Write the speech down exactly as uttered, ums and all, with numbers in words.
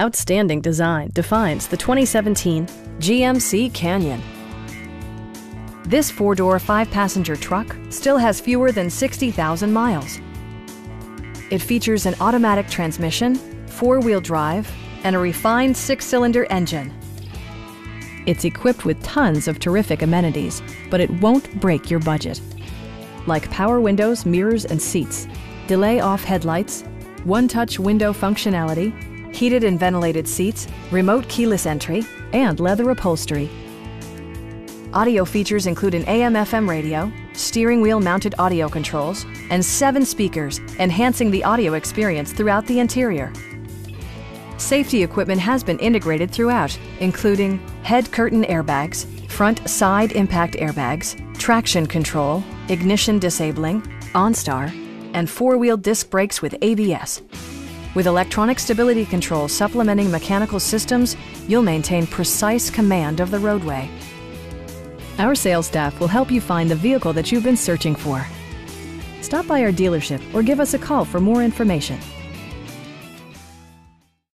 Outstanding design defines the twenty seventeen G M C Canyon. This four-door, five-passenger truck still has fewer than sixty thousand miles. It features an automatic transmission, four-wheel drive, and a refined six-cylinder engine. It's equipped with tons of terrific amenities, but it won't break your budget. Like power windows, mirrors, and seats, delay-off headlights, one-touch window functionality, heated and ventilated seats, remote keyless entry, and leather upholstery. Audio features include an A M F M radio, steering wheel mounted audio controls, and seven speakers, enhancing the audio experience throughout the interior. Safety equipment has been integrated throughout, including head curtain airbags, front side impact airbags, traction control, ignition disabling, OnStar, and four-wheel disc brakes with A B S. With electronic stability control supplementing mechanical systems, you'll maintain precise command of the roadway. Our sales staff will help you find the vehicle that you've been searching for. Stop by our dealership or give us a call for more information.